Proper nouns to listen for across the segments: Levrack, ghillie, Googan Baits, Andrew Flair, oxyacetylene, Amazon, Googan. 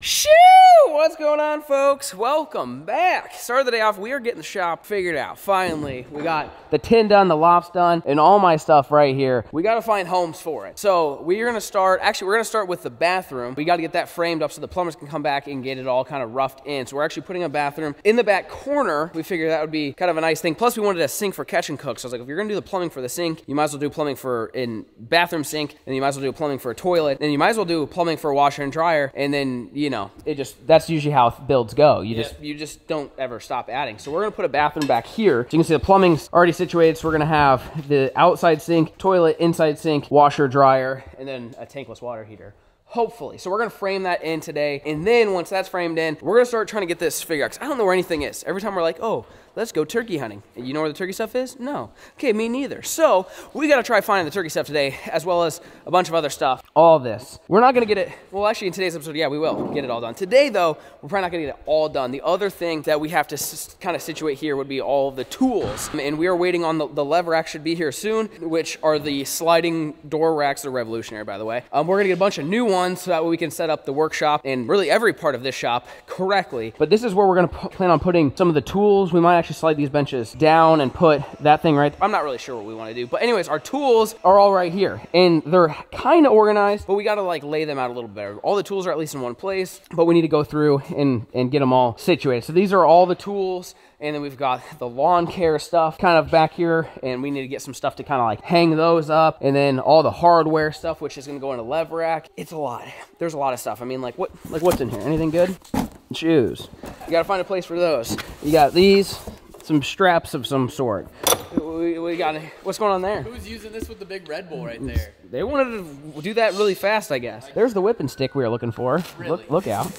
Shoo! What's going on, folks? Welcome back. Started the day off, we are getting the shop figured out. Finally, we got the tin done, the lofts done, and all my stuff right here. We gotta find homes for it. So we are gonna start, actually we're gonna start with the bathroom. We gotta get that framed up so the plumbers can come back and get it all kind of roughed in. So we're actually putting a bathroom in the back corner. We figured that would be kind of a nice thing. Plus we wanted a sink for catch and cook. So I was like, if you're gonna do the plumbing for the sink, you might as well do plumbing for in bathroom sink, and you might as well do plumbing for a toilet, and you might as well do plumbing for a washer and dryer, and then, you know, it just, that's usually how builds go. You just don't ever stop adding. So we're gonna put a bathroom back here. So you can see the plumbing's already situated. So we're gonna have the outside sink, toilet, inside sink, washer, dryer, and then a tankless water heater. Hopefully. So we're gonna frame that in today. And then once that's framed in, we're gonna start trying to get this figured out. 'Cause I don't know where anything is. Every time we're like, oh, let's go turkey hunting. And you know where the turkey stuff is? No. Okay, me neither. So we gotta try finding the turkey stuff today, as well as a bunch of other stuff. All this. We're not gonna get it, well actually in today's episode, yeah, we will get it all done. Today though, we're probably not gonna get it all done. The other thing that we have to kind of situate here would be all of the tools. And we are waiting on the Levrack should be here soon, which are the sliding door racks. They're revolutionary, by the way. We're gonna get a bunch of new ones so that way we can set up the workshop and really every part of this shop correctly. But this is where we're gonna plan on putting some of the tools. We might actually slide these benches down and put that thing right. I'm not really sure what we wanna do, but anyways, our tools are all right here and they're kind of organized, but we gotta like lay them out a little better. All the tools are at least in one place, but we need to go through and get them all situated. So these are all the tools. And then we've got the lawn care stuff kind of back here, and we need to get some stuff to kind of like hang those up. And then all the hardware stuff, which is gonna go into Levrack. It's a lot. There's a lot of stuff. I mean, what's in here? Anything good? Shoes. You gotta find a place for those. You got these, some straps of some sort. We got it. What's going on there? Who's using this with the big Red Bull right there? They wanted to do that really fast, I guess. There's the whipping stick we were looking for. Really? Look out.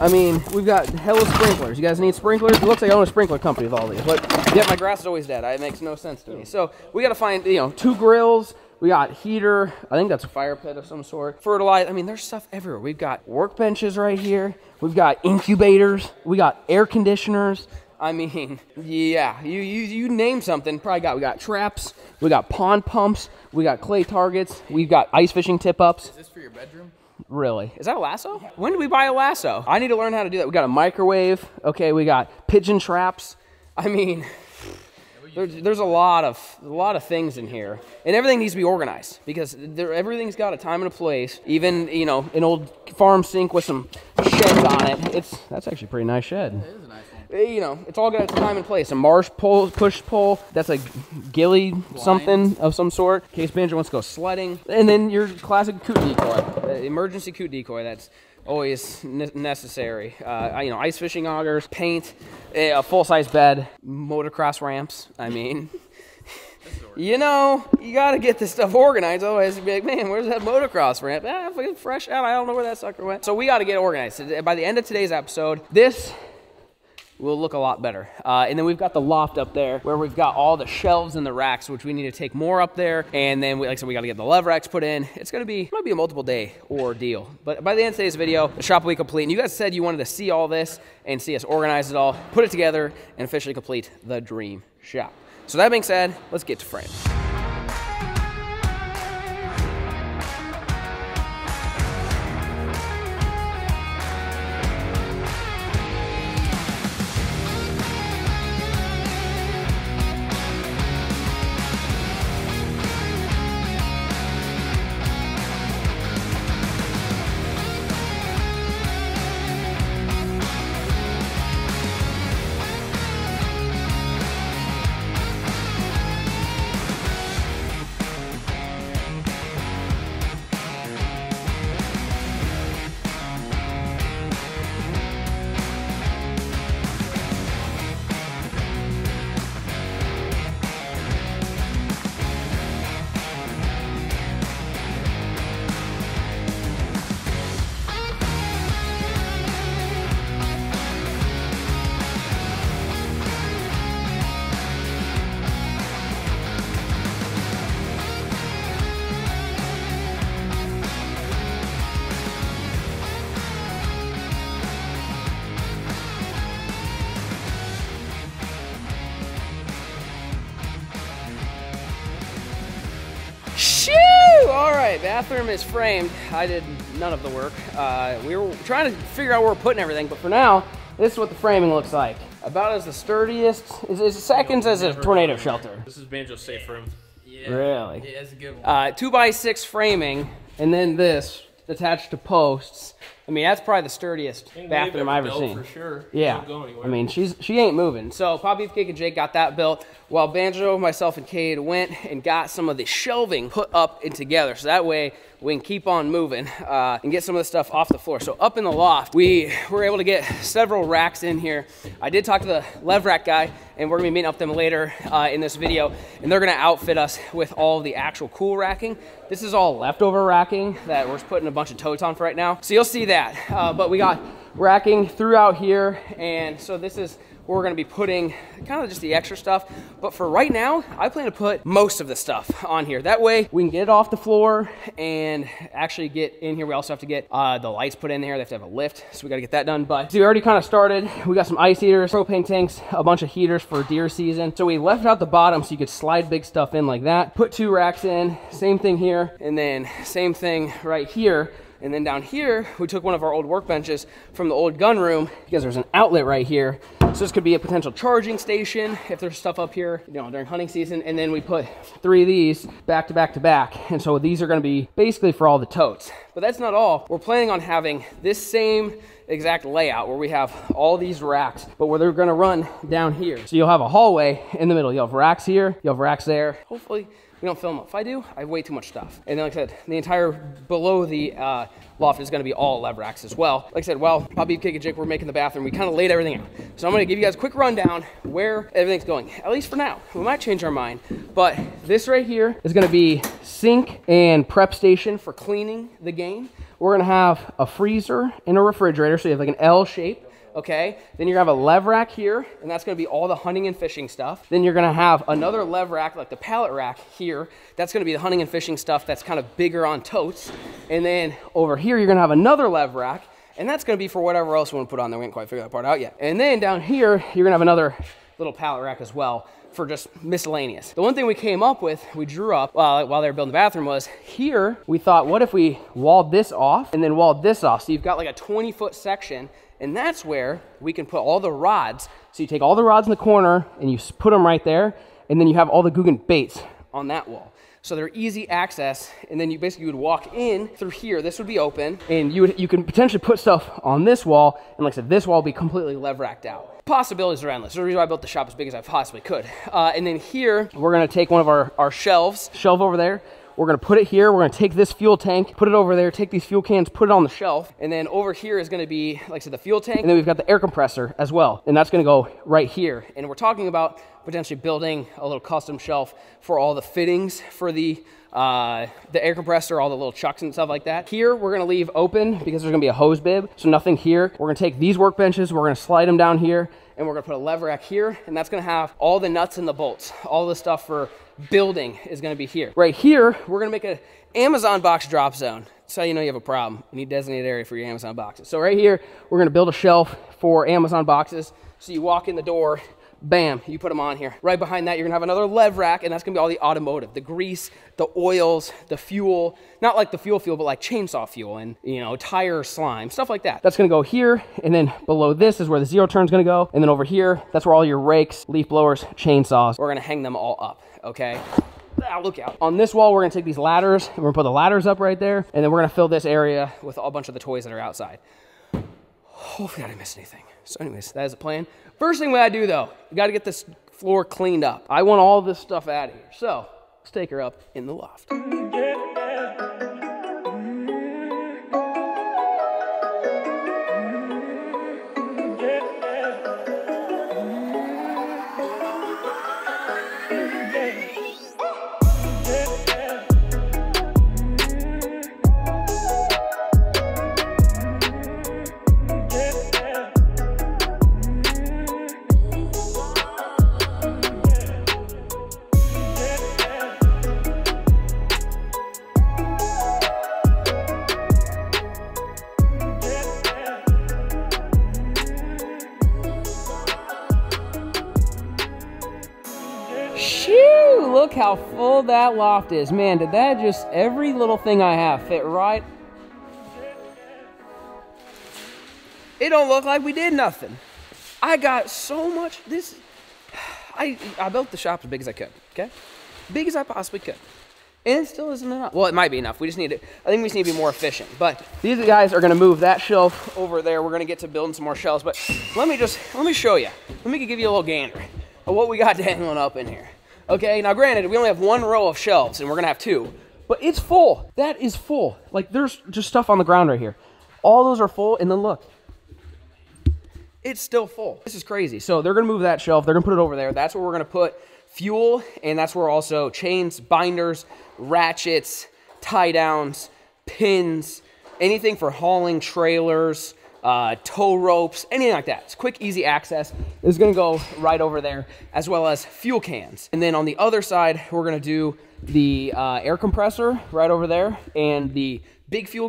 I mean, we've got hella sprinklers. You guys need sprinklers? It looks like I own a sprinkler company with all these. But yeah, my grass is always dead. It makes no sense to me. So we got to find, you know, two grills. We got heater. I think that's a fire pit of some sort. Fertilizer. I mean, there's stuff everywhere. We've got workbenches right here. We've got incubators. We got air conditioners. I mean, yeah, you name something, probably got, we got traps, we got pond pumps, we got clay targets, we've got ice fishing tip-ups. Is this for your bedroom? Really? Is that a lasso? When did we buy a lasso? I need to learn how to do that. We got a microwave, okay, we got pigeon traps. I mean, there's a lot of things in here, and everything needs to be organized because everything's got a time and a place. Even, you know, an old farm sink with some sheds on it. That's actually a pretty nice shed. It is a nice one. You know, it's all got its time and place. A marsh pole, push pole, that's a ghillie something of some sort. Case manager wants to go sledding. And then your classic coot decoy, the emergency coot decoy that's always necessary. You know, ice fishing augers, paint, a full-size bed, motocross ramps. I mean, you know, you got to get this stuff organized. Otherwise, you'd be like, man, where's that motocross ramp? Ah, fresh out. I don't know where that sucker went. So we got to get organized. By the end of today's episode, this will look a lot better. And then we've got the loft up there where we've got all the shelves and the racks, which we need to take more up there. And then, like I said, we gotta get the Levracks put in. It's gonna be, it might be a multiple day ordeal. But by the end of today's video, the shop will be complete. And you guys said you wanted to see all this and see us organize it all, put it together, and officially complete the dream shop. So that being said, let's get to frame. right, bathroom is framed. I did none of the work. We were trying to figure out where we're putting everything, but for now, this is what the framing looks like. About as the sturdiest, as seconds as a tornado shelter. This is Banjo's safe room. Yeah. Really? Yeah, that's a good one. 2x6 framing, and then this attached to posts. I mean, that's probably the sturdiest bathroom I've ever seen. For sure. Yeah. Go anywhere. I mean, she ain't moving. So Pop Beefcake and Jake got that built, while Banjo, myself, and Cade went and got some of the shelving put up and together. So that way we can keep on moving and get some of the stuff off the floor. So up in the loft, we were able to get several racks in here. I did talk to the Levrack guy, and we're gonna be meeting up with them later in this video, and they're gonna outfit us with all the actual cool racking. This is all leftover racking that we're just putting a bunch of totes on for right now. So you'll see that. But we got racking throughout here, and so this is where we're gonna be putting kind of just the extra stuff. But for right now, I plan to put most of the stuff on here. That way we can get it off the floor and actually get in here. We also have to get the lights put in there. They have to have a lift, so we gotta get that done. But we already kind of started. We got some ice heaters, propane tanks, a bunch of heaters for deer season. So we left out the bottom so you could slide big stuff in like that. Put two racks in, same thing here, and then same thing right here. And then down here, we took one of our old workbenches from the old gun room because there's an outlet right here. So this could be a potential charging station if there's stuff up here, you know, during hunting season. And then we put three of these back to back to back. And so these are gonna be basically for all the totes. But that's not all. We're planning on having this same exact layout where we have all these racks, but where they're gonna run down here. So you'll have a hallway in the middle. You'll have racks here, you'll have racks there. Hopefully we don't film up. If I do, I have way too much stuff. And then like I said, the entire below the loft is gonna be all Levracks as well. Like I said, while Pop Beefcake and Jake were making the bathroom, we kind of laid everything out. So I'm gonna give you guys a quick rundown where everything's going, at least for now. We might change our mind, but this right here is gonna be sink and prep station for cleaning the game. We're gonna have a freezer and a refrigerator, so you have like an L shape. Okay, then you're gonna have a lev rack here, and that's gonna be all the hunting and fishing stuff. Then you're gonna have another lev rack, like the pallet rack here. That's gonna be the hunting and fishing stuff that's kind of bigger on totes. And then over here, you're gonna have another lev rack, and that's gonna be for whatever else we wanna put on there. We didn't quite figure that part out yet. And then down here, you're gonna have another little pallet rack as well for just miscellaneous. The one thing we came up with, we drew up while they were building the bathroom was here, we thought, what if we walled this off and then walled this off? So you've got like a 20-foot section, and that's where we can put all the rods. So you take all the rods in the corner and you put them right there, and then you have all the Googan baits on that wall. So they're easy access, and then you basically would walk in through here. This would be open, and you can potentially put stuff on this wall, and like I said, this wall will be completely lev-racked out. Possibilities are endless. There's the reason why I built the shop as big as I possibly could. And then here, we're gonna take one of our shelf over there. We're gonna put it here. We're gonna take this fuel tank, put it over there, take these fuel cans, put it on the shelf. And then over here is gonna be, like I said, the fuel tank. And then we've got the air compressor as well. And that's gonna go right here. And we're talking about potentially building a little custom shelf for all the fittings for the air compressor, all the little chucks and stuff like that. Here, we're gonna leave open because there's gonna be a hose bib, so nothing here. We're gonna take these workbenches, we're gonna slide them down here, and we're gonna put a lev rack here, and that's gonna have all the nuts and the bolts. All the stuff for building is gonna be here. Right here, we're gonna make an Amazon box drop zone. That's how you know you have a problem. You need designated area for your Amazon boxes. So right here, we're gonna build a shelf for Amazon boxes. So you walk in the door, bam, you put them on here. Right behind that, you're gonna have another lev rack, and that's gonna be all the automotive, the grease, the oils, the fuel, not like the fuel, but like chainsaw fuel and, you know, tire slime, stuff like that. That's gonna go here, and then below this is where the zero turn's gonna go, and then over here, that's where all your rakes, leaf blowers, chainsaws, we're gonna hang them all up, okay? Ah, look out. On this wall, we're gonna take these ladders, and we're gonna put the ladders up right there, and then we're gonna fill this area with a bunch of the toys that are outside. Hopefully I didn't miss anything. So anyways, that is the plan. First thing I do though, we gotta get this floor cleaned up. I want all this stuff out of here. So let's take her up in the loft. Look how full that loft is. Man, did that just, every little thing I have fit right. It don't look like we did nothing. I got so much, this, I built the shop as big as I could, okay? Big as I possibly could. And it still isn't enough. Well, it might be enough. We just need to, I think we just need to be more efficient. But these guys are gonna move that shelf over there. We're gonna get to building some more shelves. But let me show you. Let me give you a little gander of what we got dangling up in here. Okay, now granted, we only have one row of shelves and we're gonna have two, but it's full. That is full. Like there's just stuff on the ground right here. All those are full, and then look. It's still full. This is crazy. So they're gonna move that shelf. They're gonna put it over there. That's where we're gonna put fuel, and that's where also chains, binders, ratchets, tie downs, pins, anything for hauling trailers, tow ropes, anything like that. It's quick, easy access. It's gonna go right over there, as well as fuel cans. And then on the other side, we're gonna do the air compressor right over there and the big fuel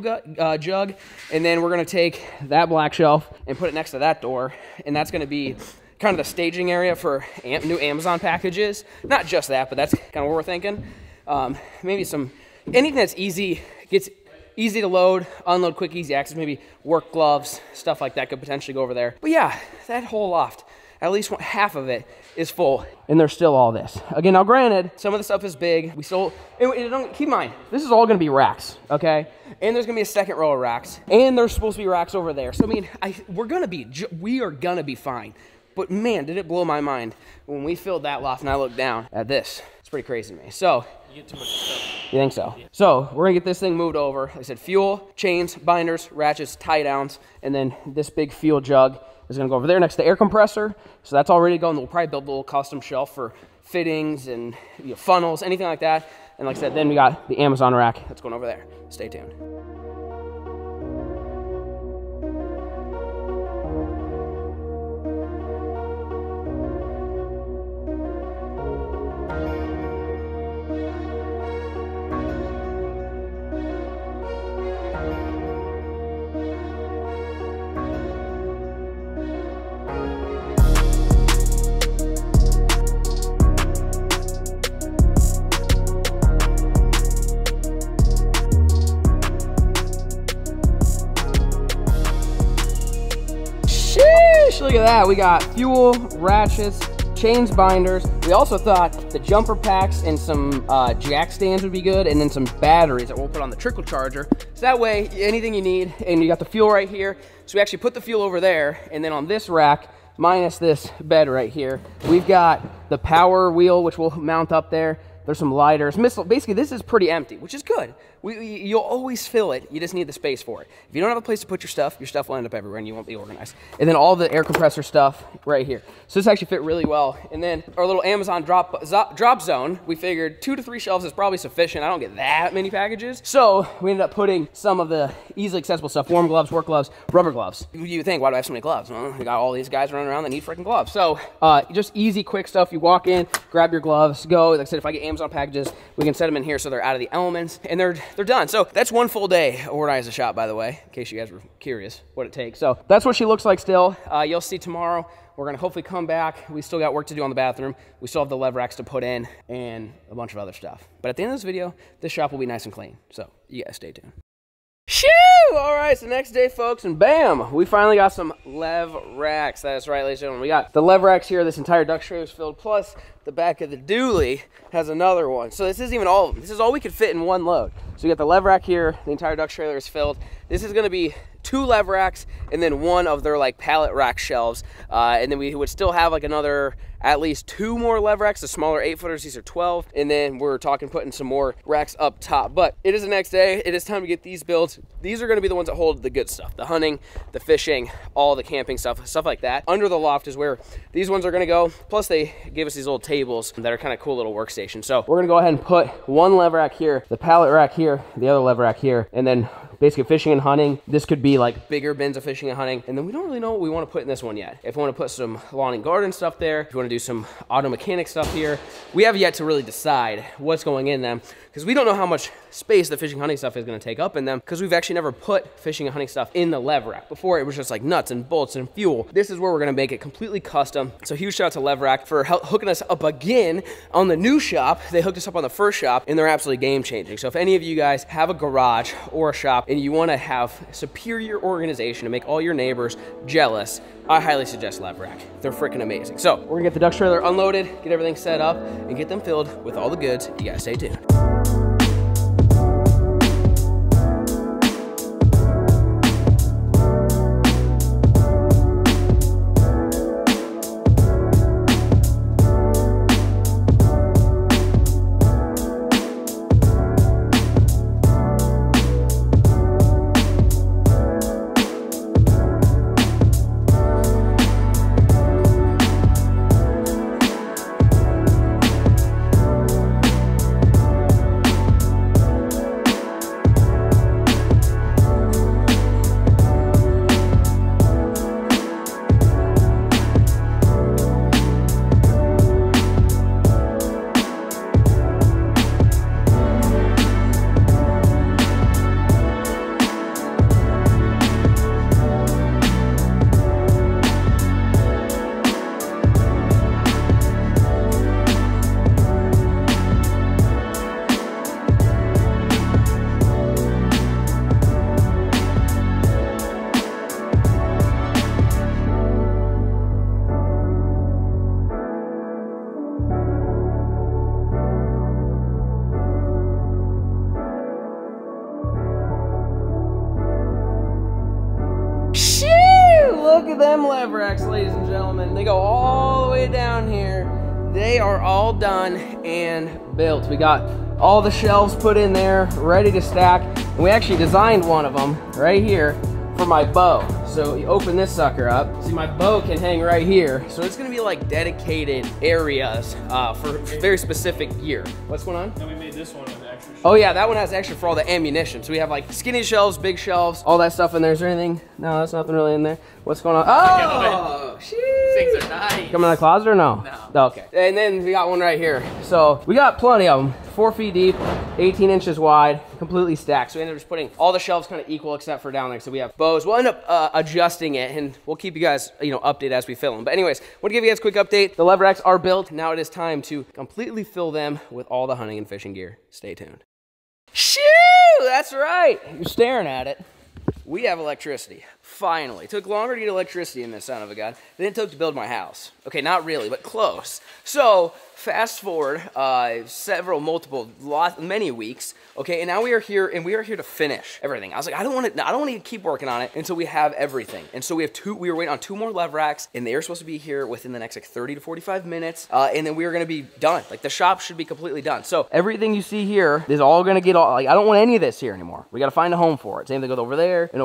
jug. And then we're gonna take that black shelf and put it next to that door. And that's gonna be kind of the staging area for new Amazon packages. Not just that, but that's kind of what we're thinking. Maybe anything that's easy, gets easy to load, unload, quick, easy access, maybe work gloves, stuff like that could potentially go over there. But yeah, that whole loft, at least half of it is full, and there's still all this. Again, now granted, some of the stuff is big. We still, and keep in mind, this is all gonna be racks, okay? And there's gonna be a second row of racks, and there's supposed to be racks over there. So I mean, we are gonna be fine. But man, did it blow my mind when we filled that loft and I looked down at this. It's pretty crazy to me. So, you get too much stuff. You think so? Yeah. So we're gonna get this thing moved over. Like I said, fuel, chains, binders, ratchets, tie downs, and then this big fuel jug is gonna go over there next to the air compressor. So that's all ready to go, and we'll probably build a little custom shelf for fittings and funnels, anything like that. And like I said, then we got the Amazon rack that's going over there. Stay tuned. Look at that, we got fuel, ratchets, chains, binders. We also thought the jumper packs and some jack stands would be good, and then some batteries that we'll put on the trickle charger. So that way, anything you need, and you got the fuel right here. So we actually put the fuel over there, and then on this rack, minus this bed right here, we've got the power wheel, which we'll mount up there. There's some lighters. Basically, this is pretty empty, which is good. You'll always fill it. You just need the space for it. If you don't have a place to put your stuff will end up everywhere, and you won't be organized. And then all the air compressor stuff right here. So this actually fit really well. And then our little Amazon drop zone, we figured 2 to 3 shelves is probably sufficient. I don't get that many packages. So we ended up putting some of the easily accessible stuff, warm gloves, work gloves, rubber gloves. You think, why do I have so many gloves? Well, we got all these guys running around that need freaking gloves. So just easy, quick stuff. You walk in, grab your gloves, go. Like I said, if I get Amazon packages, we can set them in here so they're out of the elements, and they're done. So that's one full day organized the shop, by the way, in case you guys were curious what it takes. So that's what she looks like still. You'll see tomorrow. We're gonna hopefully come back. We still got work to do on the bathroom. We still have the lev racks to put in and a bunch of other stuff. But at the end of this video, this shop will be nice and clean. So you guys stay tuned. Shoo! All right, so next day, folks, and bam, we finally got some lev racks. That is right, ladies and gentlemen. We got the lev racks here. This entire duck tray was filled, plus the back of the dually has another one. So this isn't even all of them. This is all we could fit in one load. So we got the lev rack here. The entire duck trailer is filled. This is gonna be 2 lev racks and then one of their like pallet rack shelves. And then we would still have like another, at least 2 more lev racks, the smaller 8-footers, these are 12. And then we're talking putting some more racks up top. But it is the next day. It is time to get these built. These are gonna be the ones that hold the good stuff, the hunting, the fishing, all the camping stuff, stuff like that. Under the loft is where these ones are gonna go. Plus they gave us these little tables that are kind of cool little workstations. So we're gonna go ahead and put one lev rack here, the pallet rack here, the other lev rack here, and then basically fishing and hunting. This could be like bigger bins of fishing and hunting. And then we don't really know what we want to put in this one yet. If we want to put some lawn and garden stuff there, if we want to do some auto mechanic stuff here, we have yet to really decide what's going in them because we don't know how much space the fishing hunting stuff is gonna take up in them, because we've actually never put fishing and hunting stuff in the Levrack before. It was just like nuts and bolts and fuel. This is where we're gonna make it completely custom. So huge shout out to Levrack for hooking us up again on the new shop. They hooked us up on the first shop and they're absolutely game changing. So if any of you guys have a garage or a shop and you wanna have superior organization to make all your neighbors jealous, I highly suggest Levrack. They're freaking amazing. So we're gonna get the duck trailer unloaded, get everything set up and get them filled with all the goods. You guys stay tuned. Look at them Levracks, ladies and gentlemen. They go all the way down here. They are all done and built. We got all the shelves put in there, ready to stack. And we actually designed one of them right here for my bow. So you open this sucker up. See, my bow can hang right here. So it's gonna be like dedicated areas for very specific gear. What's going on? And we made this one with extra shelves. Oh yeah, that one has extra for all the ammunition. So we have like skinny shelves, big shelves, all that stuff in there. Is there anything? No, that's nothing really in there. What's going on? Oh, things are nice. Come in the closet or no? No. Oh, okay. And then we got one right here. So we got plenty of them. 4 feet deep, 18 inches wide, completely stacked. So we ended up just putting all the shelves kind of equal except for down there. So we have bows. We'll end up adjusting it and we'll keep you guys, you know, updated as we fill them. But anyways, want to give you guys a quick update. The Levracks are built. Now it is time to completely fill them with all the hunting and fishing gear. Stay tuned. Shoo! That's right. You're staring at it. We have electricity. Finally. It took longer to get electricity in this son of a gun than it took to build my house. Okay, not really, but close. So fast forward many weeks, okay, and now we are here, and we are here to finish everything. I was like, I don't want to keep working on it until we have everything. And so we have we were waiting on 2 more Levracks, and they are supposed to be here within the next like 30 to 45 minutes, and then we are going to be done. Like the shop should be completely done. So everything you see here is all going to get all, like I don't want any of this here anymore. We got to find a home for it. Same thing goes over there, and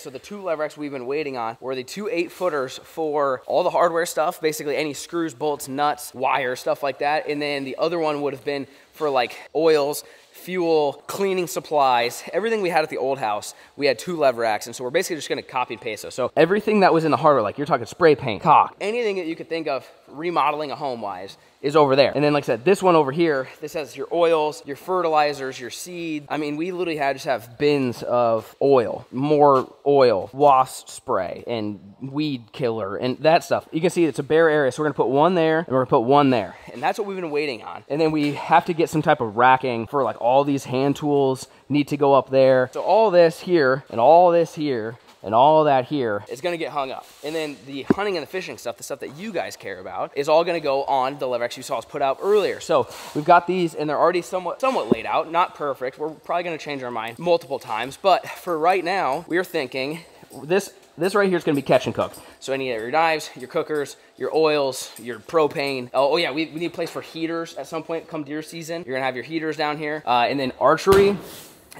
so the 2 Levracks we've been waiting on were the 2 8-footers for all the hardware stuff, basically any screws, bolts, nuts, wire, stuff like that, and then the other one would have been for like oils, fuel, cleaning supplies, everything we had at the old house. We had 2 Levracks, and so we're basically just gonna copy and paste those. So everything that was in the hardware, like you're talking spray paint, caulk, anything that you could think of remodeling a home wise is over there. And then like I said, this one over here, this has your oils, your fertilizers, your seed. I mean, we literally just have bins of oil, more oil, wasp spray and weed killer and that stuff. You can see it's a bare area. So we're gonna put one there and we're gonna put one there. And that's what we've been waiting on. And then we have to get some type of racking for like all these hand tools need to go up there. So all this here and all this here and all that here is gonna get hung up. And then the hunting and the fishing stuff, the stuff that you guys care about, is all gonna go on the Levracks you saw us put out earlier. So we've got these and they're already somewhat laid out, not perfect. We're probably gonna change our mind multiple times, but for right now, we're thinking this right here is gonna be catch and cook. So any of your knives, your cookers, your oils, your propane. Oh yeah, we need a place for heaters at some point come deer season. You're gonna have your heaters down here. And then archery.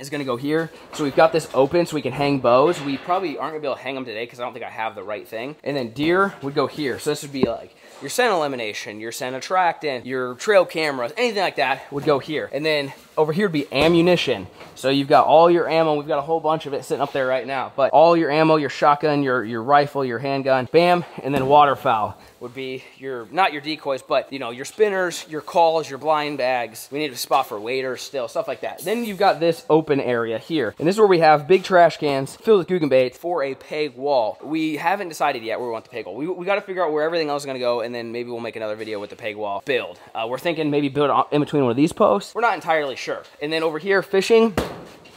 is going to go here. So we've got this open so we can hang bows. We probably aren't going to be able to hang them today because I don't think I have the right thing. And then deer would go here. So this would be like your scent elimination, your scent attractant, your trail cameras, anything like that would go here. And then over here would be ammunition. So you've got all your ammo. We've got a whole bunch of it sitting up there right now. But all your ammo, your shotgun, your rifle, your handgun, bam, and then waterfowl would be your, not your decoys, but you know, your spinners, your calls, your blind bags. We need a spot for waders still, stuff like that. Then you've got this open area here. And this is where we have big trash cans filled with Googan bait for a peg wall. We haven't decided yet where we want the peg wall. We got to figure out where everything else is going to go, and then maybe we'll make another video with the peg wall build. We're thinking maybe build in between one of these posts. We're not entirely sure. And then over here, fishing.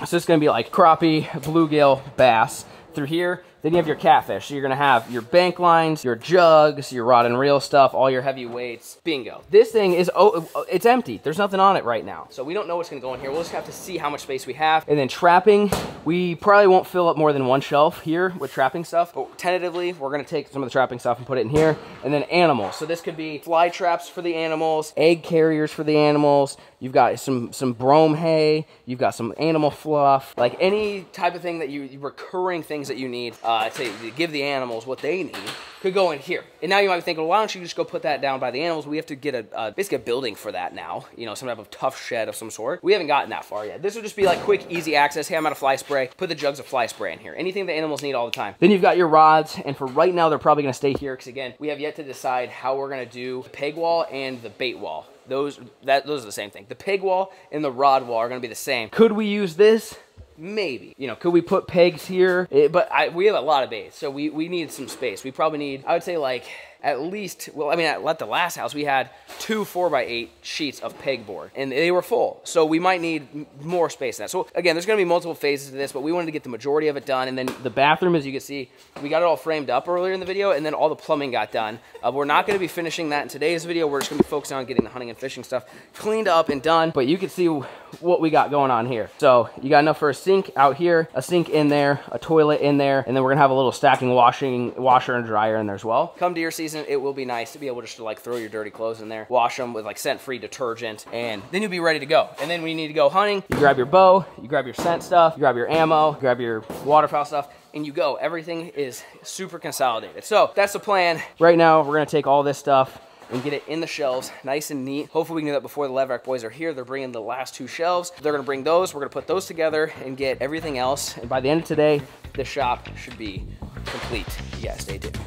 So it's going to be like crappie, bluegill, bass. Through here, then you have your catfish. So you're gonna have your bank lines, your jugs, your rod and reel stuff, all your heavy weights, bingo. This thing is, oh, it's empty. There's nothing on it right now. So we don't know what's gonna go in here. We'll just have to see how much space we have. And then trapping, we probably won't fill up more than one shelf here with trapping stuff, but tentatively, we're gonna take some of the trapping stuff and put it in here. And then animals. So this could be fly traps for the animals, egg carriers for the animals. You've got some brome hay, you've got some animal fluff, like any type of thing that you, recurring things that you need to give the animals what they need could go in here. And now you might be thinking, well, why don't you just go put that down by the animals? We have to get basically a building for that now, you know, some type of tough shed of some sort. We haven't gotten that far yet. This would just be like quick, easy access. Hey, I'm out of fly spray. Put the jugs of fly spray in here. Anything the animals need all the time. Then you've got your rods, and for right now, they're probably gonna stay here because again, we have yet to decide how we're gonna do the peg wall and the bait wall. Those are the same thing. The peg wall and the rod wall are going to be the same. Could we use this? Maybe. You know, could we put pegs here? But we have a lot of baits, so we need some space. We probably need, I would say like at least, well, I mean, at the last house, we had two 4x8 sheets of pegboard, and they were full. So we might need more space than that. So again, there's going to be multiple phases to this, but we wanted to get the majority of it done. And then the bathroom, as you can see, we got it all framed up earlier in the video, and then all the plumbing got done. We're not going to be finishing that in today's video. We're just going to be focusing on getting the hunting and fishing stuff cleaned up and done. But you can see what we got going on here. So you got enough for a sink out here, a sink in there, a toilet in there, and then we're going to have a little stacking washer and dryer in there as well. Come deer season, it will be nice to be able just to like throw your dirty clothes in there, wash them with like scent-free detergent, and then you'll be ready to go. And then when you need to go hunting, you grab your bow, you grab your scent stuff, you grab your ammo, you grab your waterfowl stuff, and you go. Everything is super consolidated. So that's the plan. Right now, we're gonna take all this stuff and get it in the shelves, nice and neat. Hopefully we can do that before the Levrack boys are here. They're bringing the last two shelves. They're gonna bring those, we're gonna put those together and get everything else. And by the end of today, the shop should be complete. You guys stay tuned.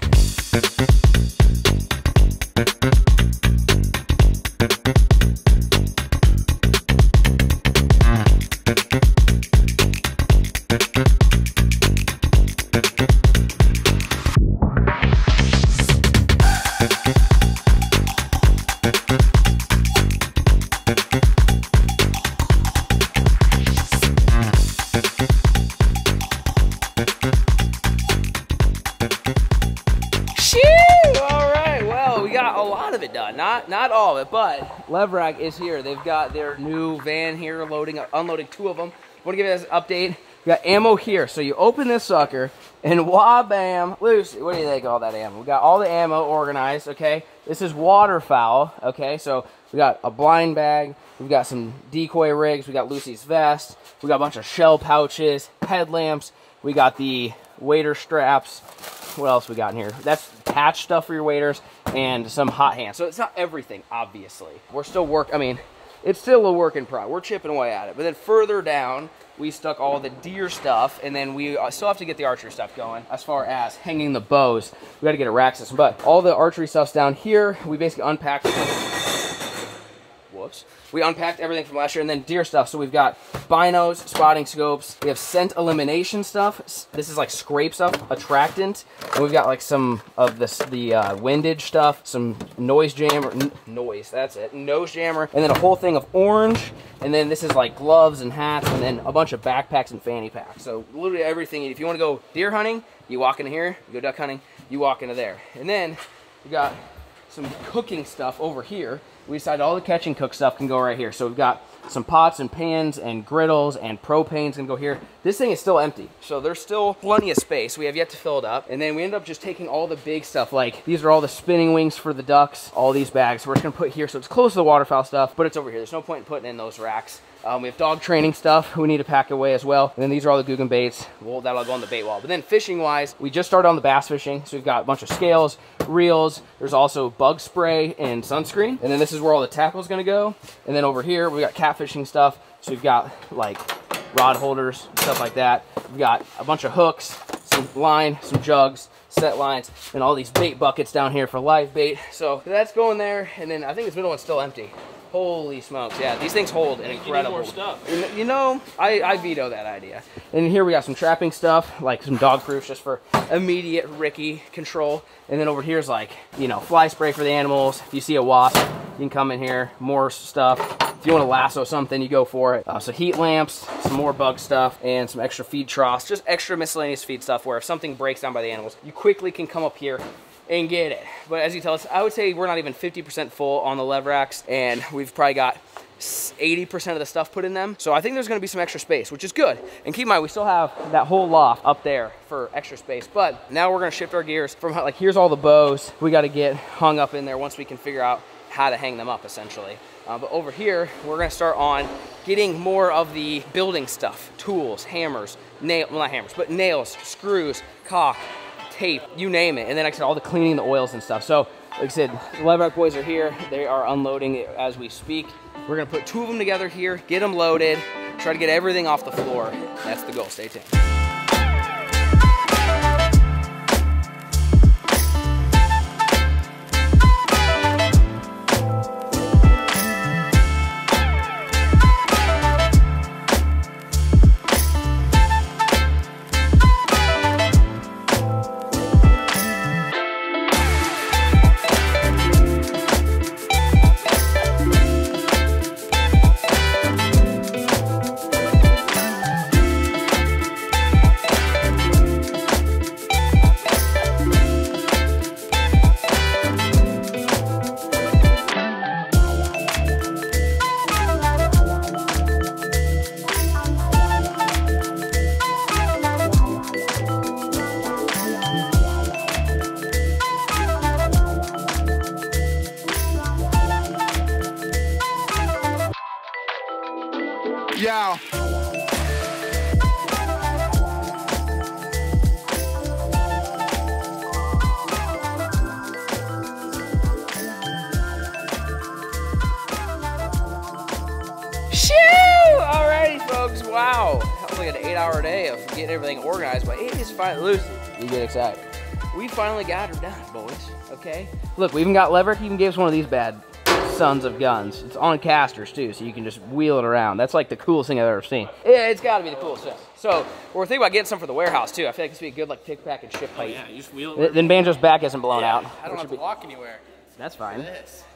Not all of it, but Levrack is here. They've got their new van here, loading, unloading two of them. I want to give you guys an update. We got ammo here. So you open this sucker, and wah-bam, loose. What do you think of all that ammo? We got all the ammo organized, okay? This is waterfowl, okay? So we got a blind bag. We've got some decoy rigs. We got Lucy's vest. We got a bunch of shell pouches, headlamps. We got the wader straps. What else we got in here? That's patch stuff for your waders and some hot hands. So it's not everything, obviously. We're still I mean, it's still a work in progress. We're chipping away at it. But then further down, we stuck all the deer stuff, and then we still have to get the archery stuff going. As far as hanging the bows, we got to get a rack system. But all the archery stuff's down here. We basically unpacked. Whoops. We unpacked everything from last year, and then deer stuff. So we've got binos, spotting scopes. We have scent elimination stuff. This is like scrape stuff, attractant. And we've got like some of the windage stuff, some noise jammer, nose jammer, and then a whole thing of orange. And then this is like gloves and hats, and then a bunch of backpacks and fanny packs. So literally everything. If you want to go deer hunting, you walk into here. You go duck hunting, you walk into there. And then you got some cooking stuff over here. We decided all the catch and cook stuff can go right here. So we've got some pots and pans and griddles and propane's gonna go here. This thing is still empty. So there's still plenty of space. We have yet to fill it up. And then we end up just taking all the big stuff. Like these are all the spinning wings for the ducks, all these bags. We're just gonna put here. So it's close to the waterfowl stuff, but it's over here. There's no point in putting in those racks. We have dog training stuff we need to pack away as well. And then these are all the Googan baits. Well, that'll go on the bait wall. But then fishing wise, we just started on the bass fishing. So we've got a bunch of scales, reels. There's also bug spray and sunscreen. And then this is where all the tackle is going to go. And then over here, we got catfishing stuff. So we've got like rod holders, stuff like that. We've got a bunch of hooks, some line, some jugs, set lines, and all these bait buckets down here for live bait. So that's going there. And then I think this middle one's still empty. Holy smokes, yeah, these things hold an incredible... You need more stuff. You know, I veto that idea. And here we got some trapping stuff, like some dog proofs just for immediate Ricky control. And then over here is like, you know, fly spray for the animals. If you see a wasp, you can come in here, more stuff. If you want to lasso something, you go for it. So heat lamps, some more bug stuff, and some extra feed troughs, just extra miscellaneous feed stuff where if something breaks down by the animals, you quickly can come up here and get it. But as you tell us, I would say we're not even 50% full on the Levracks, and we've probably got 80% of the stuff put in them. So I think there's gonna be some extra space, which is good. And keep in mind, we still have that whole loft up there for extra space, but now we're gonna shift our gears from like, here's all the bows we gotta get hung up in there once we can figure out how to hang them up essentially. But over here, we're gonna start on getting more of the building stuff, tools, hammers, nails, screws, caulk, tape, you name it. And then I said all the cleaning, the oils and stuff. So like I said, the Levrack boys are here. They are unloading as we speak. We're gonna put two of them together here, get them loaded, try to get everything off the floor. That's the goal, stay tuned. Wow, that was like an 8-hour day of getting everything organized, but it is finally Lucy. You get excited. We finally got her done, boys, okay? Look, we even got Levrack, even gave us one of these bad sons of guns. It's on casters too, so you can just wheel it around. That's like the coolest thing I've ever seen. Yeah, it's gotta be the coolest thing. So we're thinking about getting some for the warehouse too. I feel like this would be a good like pick, pack, and ship plate. Oh, yeah, you just wheel it. Then Banjo's back isn't blown out. I don't have to walk anywhere. That's fine.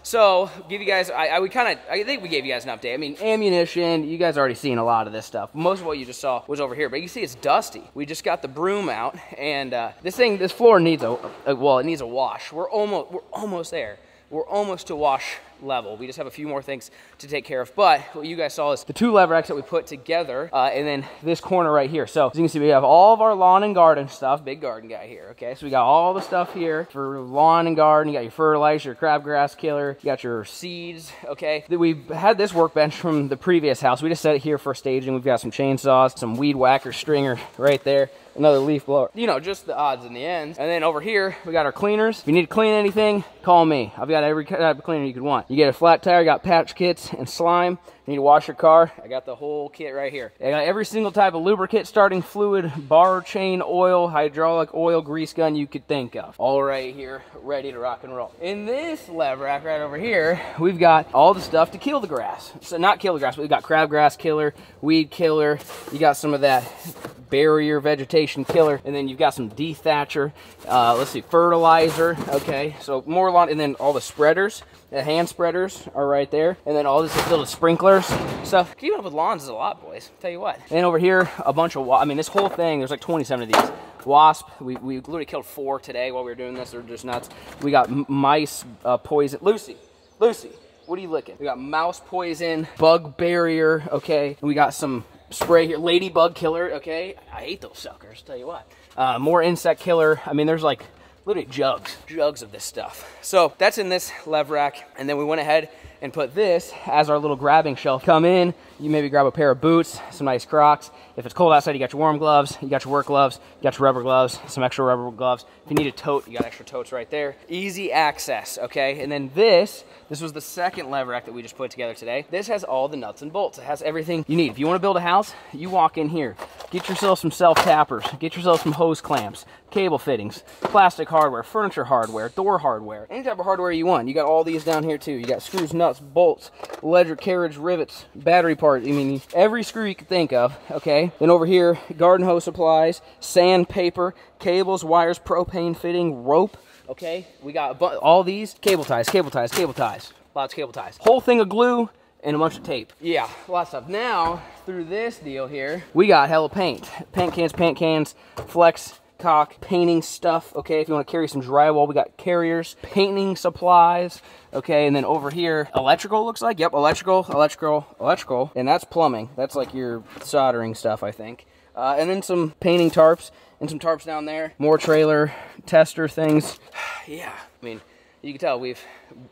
So give you guys, I think we gave you guys an update. I mean, ammunition, you guys already seen a lot of this stuff. Most of what you just saw was over here, but you see it's dusty. We just got the broom out, and this floor needs it needs a wash. We're almost there. We're almost to wash level. We just have a few more things to take care of, but what you guys saw is the two Levracks that we put together, and then this corner right here. So as you can see, we have all of our lawn and garden stuff. Big garden guy here, okay? So we got all the stuff here for lawn and garden. You got your fertilizer, your crabgrass killer, you got your seeds, okay? We had this workbench from the previous house. We just set it here for staging. We've got some chainsaws, some weed whacker stringer right there, another leaf blower, you know, just the odds and the ends. And then over here, we got our cleaners. If you need to clean anything, call me. I've got every type of cleaner you could want. You get a flat tire, you got patch kits and slime. You need to wash your car, I got the whole kit right here. I got every single type of lubricant, starting fluid, bar chain, oil, hydraulic oil, grease gun you could think of. All right here, ready to rock and roll. In this Levrack right over here, we've got all the stuff to kill the grass. So not kill the grass, but we've got crabgrass killer, weed killer. You got some of that barrier vegetation killer, and then you've got some dethatcher, let's see, fertilizer, okay, so more lawn, and then all the spreaders, the hand spreaders are right there, and then all this little sprinklers stuff. Keeping up with lawns is a lot, boys, I'll tell you what. And over here, a bunch of, I mean, this whole thing, there's like 27 of these. Wasp, we literally killed 4 today while we were doing this, they're just nuts. We got mice, poison, Lucy, what are you licking? We got mouse poison, bug barrier, okay, and we got some spray here, ladybug killer, okay? I hate those suckers, tell you what. More insect killer. I mean, there's like literally jugs of this stuff. So that's in this Levrack, and then we went ahead and put this as our little grabbing shelf. Come in, you maybe grab a pair of boots, some nice Crocs. If it's cold outside, you got your warm gloves, you got your work gloves, you got your rubber gloves, some extra rubber gloves. If you need a tote, you got extra totes right there. Easy access, okay? And then this was the second Levrack that we just put together today. This has all the nuts and bolts. It has everything you need. If you wanna build a house, you walk in here, get yourself some self-tappers, get yourself some hose clamps, cable fittings, plastic hardware, furniture hardware, door hardware, any type of hardware you want. You got all these down here too. You got screws, nuts, bolts, ledger, carriage, rivets, battery parts. I mean, every screw you could think of, okay? Then over here, garden hose supplies, sandpaper, cables, wires, propane fitting, rope, okay? We got all these, cable ties. Lots of cable ties. Whole thing of glue and a bunch of tape. Yeah, lots of stuff. Now, through this deal here, we got hella paint. Paint cans, flex, caulk, painting stuff, okay? If you wanna carry some drywall, we got carriers, painting supplies, okay? And then over here, electrical looks like, yep, electrical, and that's plumbing. That's like your soldering stuff, I think. And then some painting tarps, and some tarps down there. More trailer, tester things. Yeah, I mean, you can tell we've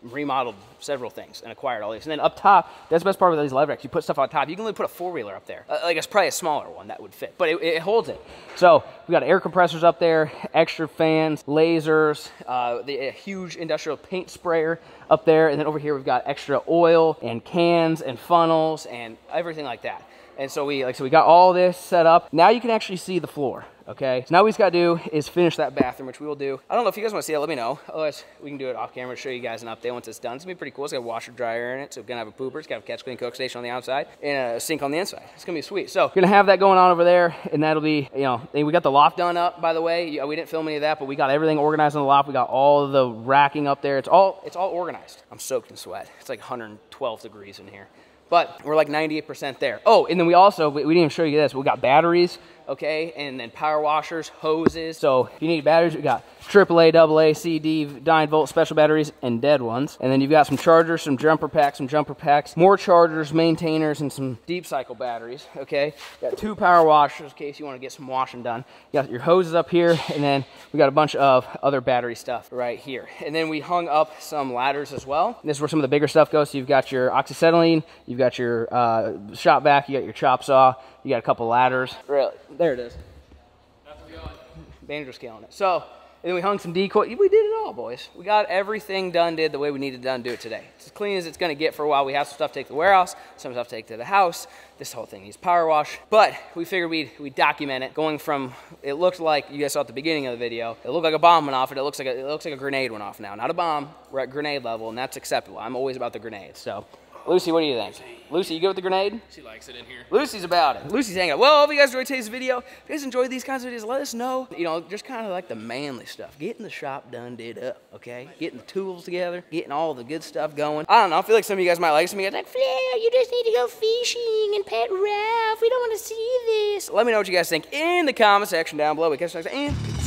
remodeled several things and acquired all these. And then up top, that's the best part about these Levracks. You put stuff on top. You can only put a four-wheeler up there. Like it's probably a smaller one that would fit, but it holds it. So we got air compressors up there, extra fans, lasers, a huge industrial paint sprayer up there. And then over here, we've got extra oil and cans and funnels and everything like that. And so we got all this set up. Now you can actually see the floor, okay? So now what we just gotta do is finish that bathroom, which we will do. I don't know if you guys wanna see it, let me know. Otherwise, we can do it off camera, show you guys an update once it's done. It's gonna be pretty cool. It's got a washer dryer in it. So we're gonna have a pooper. It's got a catch, clean, cook station on the outside and a sink on the inside. It's gonna be sweet. So we're gonna have that going on over there, and that'll be, you know, we got the loft done up, by the way. We didn't film any of that, but we got everything organized in the loft. We got all the racking up there. It's all organized. I'm soaked in sweat. It's like 112 degrees in here. But we're like 98% there. Oh, and then we didn't even show you this. We got batteries, okay? And then power washers, hoses. So if you need batteries, we got AAA, AA, CD, 9-volt special batteries, and dead ones. And then you've got some chargers, some jumper packs, more chargers, maintainers, and some deep cycle batteries, okay? Got two power washers in case you wanna get some washing done. You got your hoses up here, and then we got a bunch of other battery stuff right here. And then we hung up some ladders as well. This is where some of the bigger stuff goes. So you've got your oxyacetylene, you've got your shop vac, you got your chop saw, you got a couple ladders. Really? There it is. Bandages scaling it. So, and then we hung some decoys. We did it all, boys. We got everything done, did the way we needed done, do it today. It's as clean as it's gonna get for a while. We have some stuff to take to the warehouse, some stuff to take to the house. This whole thing needs power wash, but we figured we'd document it. Going from, it looked like, you guys saw at the beginning of the video, it looked like a bomb went off, and it looks like a grenade went off now. Not a bomb, we're at grenade level, and that's acceptable. I'm always about the grenades, so. Lucy, what do you think? Lucy, you good with the grenade? She likes it in here. Lucy's about it. Lucy's hanging out. Well, I hope you guys enjoyed today's video. If you guys enjoyed these kinds of videos, let us know. You know, just kind of like the manly stuff. Getting the shop done, did up, okay? Getting the tools together, getting all the good stuff going. I don't know, I feel like some of you guys might like some of you guys like, Flair, you just need to go fishing and pet Ralph. We don't want to see this. Let me know what you guys think in the comment section down below. We catch you next time.